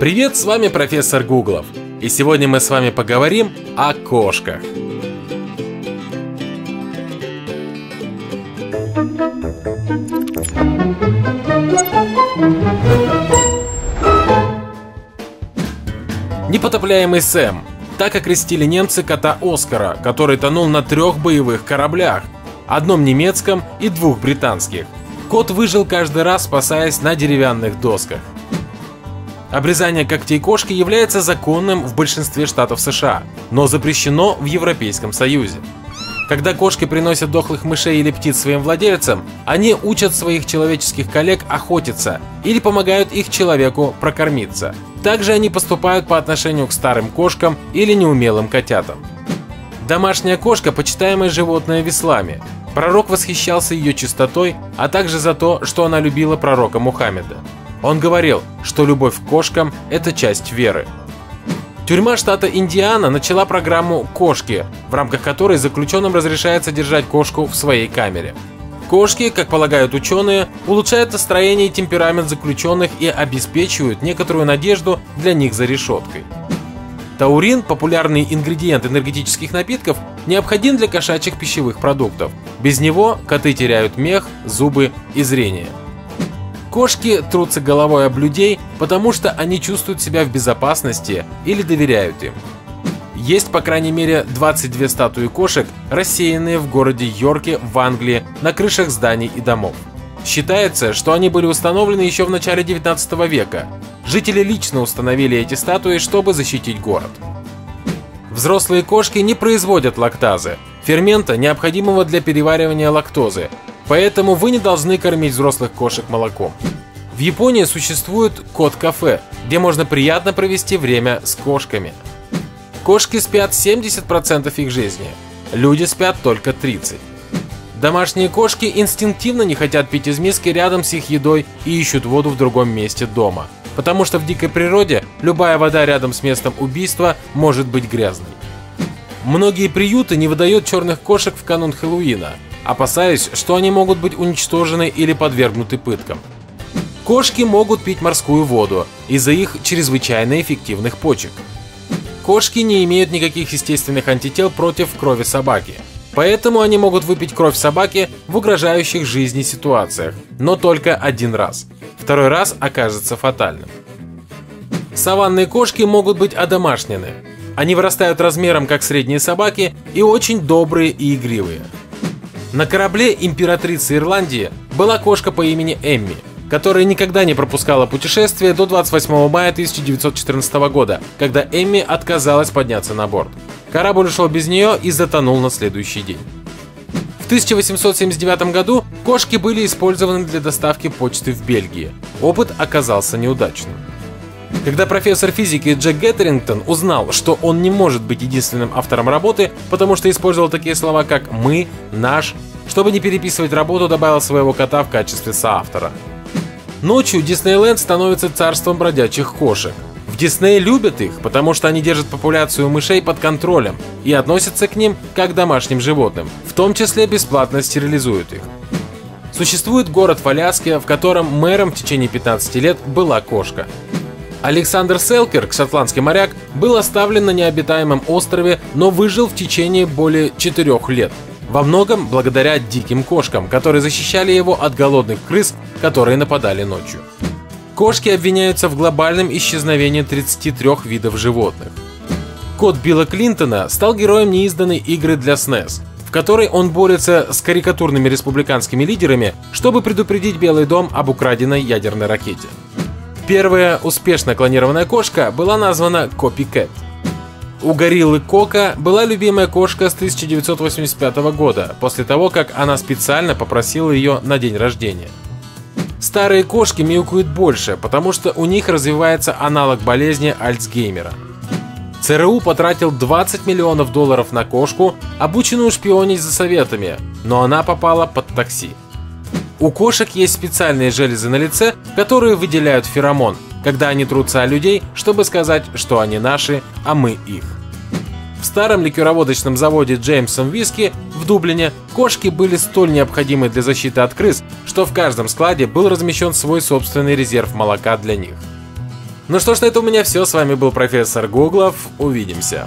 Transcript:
Привет, с вами профессор Гуглов. И сегодня мы с вами поговорим о кошках. Непотопляемый Сэм. Так окрестили немцы кота Оскара, который тонул на 3 боевых кораблях, одном немецком и 2 британских. Кот выжил каждый раз, спасаясь на деревянных досках. Обрезание когтей кошки является законным в большинстве штатов США, но запрещено в Европейском Союзе. Когда кошки приносят дохлых мышей или птиц своим владельцам, они учат своих человеческих коллег охотиться или помогают их человеку прокормиться. Также они поступают по отношению к старым кошкам или неумелым котятам. Домашняя кошка – почитаемое животное в исламе. Пророк восхищался ее чистотой, а также за то, что она любила пророка Мухаммеда. Он говорил, что любовь к кошкам – это часть веры. Тюрьма штата Индиана начала программу «Кошки», в рамках которой заключенным разрешается держать кошку в своей камере. Кошки, как полагают ученые, улучшают настроение и темперамент заключенных и обеспечивают некоторую надежду для них за решеткой. Таурин, популярный ингредиент энергетических напитков, необходим для кошачьих пищевых продуктов. Без него коты теряют мех, зубы и зрение. Кошки трутся головой об людей, потому что они чувствуют себя в безопасности или доверяют им. Есть по крайней мере 22 статуи кошек, рассеянные в городе Йорке в Англии на крышах зданий и домов. Считается, что они были установлены еще в начале 19 века. Жители лично установили эти статуи, чтобы защитить город. Взрослые кошки не производят лактазы, фермента, необходимого для переваривания лактозы. Поэтому вы не должны кормить взрослых кошек молоком. В Японии существует кот-кафе, где можно приятно провести время с кошками. Кошки спят 70% их жизни, люди спят только 30%. Домашние кошки инстинктивно не хотят пить из миски рядом с их едой и ищут воду в другом месте дома, потому что в дикой природе любая вода рядом с местом убийства может быть грязной. Многие приюты не выдают черных кошек в канун Хэллоуина, опасаясь, что они могут быть уничтожены или подвергнуты пыткам. Кошки могут пить морскую воду из-за их чрезвычайно эффективных почек. Кошки не имеют никаких естественных антител против крови собаки, поэтому они могут выпить кровь собаки в угрожающих жизни ситуациях, но только один раз. Второй раз окажется фатальным. Саванные кошки могут быть одомашнены. Они вырастают размером как средние собаки и очень добрые и игривые. На корабле императрицы Ирландии была кошка по имени Эмми, которая никогда не пропускала путешествие до 28 мая 1914 года, когда Эмми отказалась подняться на борт. Корабль ушел без нее и затонул на следующий день. В 1879 году кошки были использованы для доставки почты в Бельгии. Опыт оказался неудачным. Когда профессор физики Джек Геттерингтон узнал, что он не может быть единственным автором работы, потому что использовал такие слова, как «мы», «наш», чтобы не переписывать работу, добавил своего кота в качестве соавтора. Ночью Диснейленд становится царством бродячих кошек. В Дисней любят их, потому что они держат популяцию мышей под контролем и относятся к ним как к домашним животным, в том числе бесплатно стерилизуют их. Существует город Фаляске, в котором мэром в течение 15 лет была кошка. Александр Селкирк, шотландский моряк, был оставлен на необитаемом острове, но выжил в течение более 4 лет. Во многом благодаря диким кошкам, которые защищали его от голодных крыс, которые нападали ночью. Кошки обвиняются в глобальном исчезновении 33 видов животных. Кот Билла Клинтона стал героем неизданной игры для SNES, в которой он борется с карикатурными республиканскими лидерами, чтобы предупредить Белый дом об украденной ядерной ракете. Первая успешно клонированная кошка была названа Копи-кэт. У гориллы Коко была любимая кошка с 1985 года, после того, как она специально попросила ее на день рождения. Старые кошки мяукают больше, потому что у них развивается аналог болезни Альцгеймера. ЦРУ потратил $20 миллионов на кошку, обученную шпионить за советами, но она попала под такси. У кошек есть специальные железы на лице, которые выделяют феромон, когда они трутся о людей, чтобы сказать, что они наши, а мы их. В старом ликероводочном заводе Джеймсом Виски в Дублине кошки были столь необходимы для защиты от крыс, что в каждом складе был размещен свой собственный резерв молока для них. Ну что ж, на этом у меня все. С вами был профессор Гуглов. Увидимся.